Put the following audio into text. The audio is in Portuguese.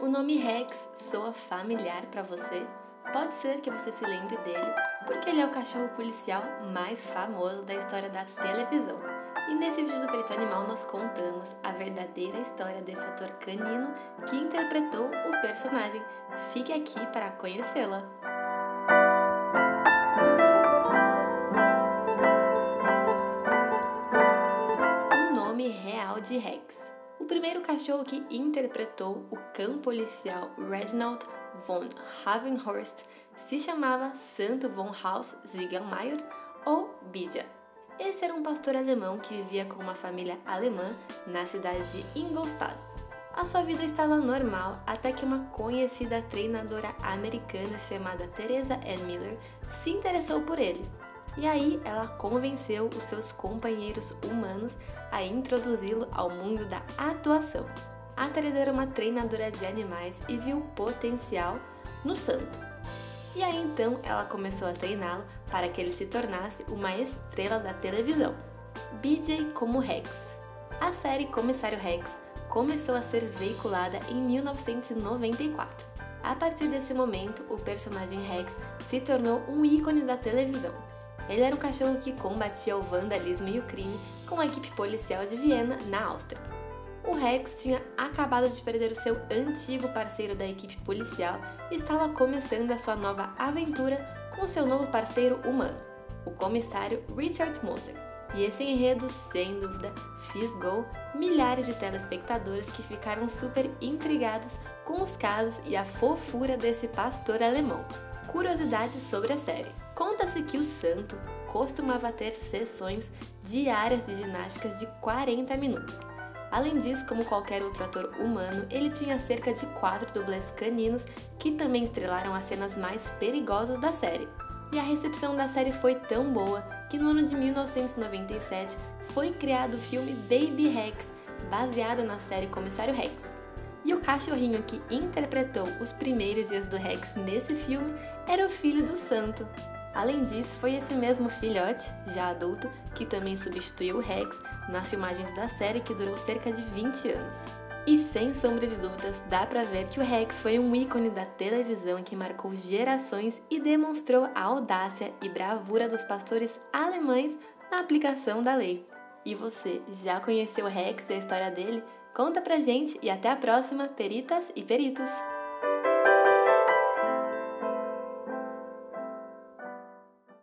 O nome Rex soa familiar para você? Pode ser que você se lembre dele, porque ele é o cachorro policial mais famoso da história da televisão. E nesse vídeo do Perito Animal nós contamos a verdadeira história desse ator canino que interpretou o personagem. Fique aqui para conhecê-la! O nome real de Rex. O primeiro cachorro que interpretou o cão policial Reginald von Havenhorst se chamava Santo von Haus Siegelmayr, ou Bidja. Esse era um pastor alemão que vivia com uma família alemã na cidade de Ingolstadt. A sua vida estava normal até que uma conhecida treinadora americana chamada Teresa Ann Miller se interessou por ele. E aí ela convenceu os seus companheiros humanos a introduzi-lo ao mundo da atuação. A Teresa era uma treinadora de animais e viu potencial no Santo. E aí então ela começou a treiná-lo para que ele se tornasse uma estrela da televisão. Bidja como Rex. A série Comissário Rex começou a ser veiculada em 1994. A partir desse momento, o personagem Rex se tornou um ícone da televisão. Ele era um cachorro que combatia o vandalismo e o crime com a equipe policial de Viena, na Áustria. O Rex tinha acabado de perder o seu antigo parceiro da equipe policial e estava começando a sua nova aventura com seu novo parceiro humano, o comissário Richard Moser. E esse enredo, sem dúvida, fisgou milhares de telespectadores que ficaram super intrigados com os casos e a fofura desse pastor alemão. Curiosidades sobre a série. Conta-se que o Santo costumava ter sessões diárias de ginásticas de 40 minutos. Além disso, como qualquer outro ator humano, ele tinha cerca de 4 dublês caninos que também estrelaram as cenas mais perigosas da série. E a recepção da série foi tão boa que no ano de 1997 foi criado o filme Baby Rex, baseado na série Comissário Rex. E o cachorrinho que interpretou os primeiros dias do Rex nesse filme era o filho do Santo. Além disso, foi esse mesmo filhote, já adulto, que também substituiu o Rex nas filmagens da série, que durou cerca de 20 anos. E sem sombra de dúvidas, dá pra ver que o Rex foi um ícone da televisão que marcou gerações e demonstrou a audácia e bravura dos pastores alemães na aplicação da lei. E você, já conheceu o Rex e a história dele? Conta pra gente e até a próxima, peritas e peritos!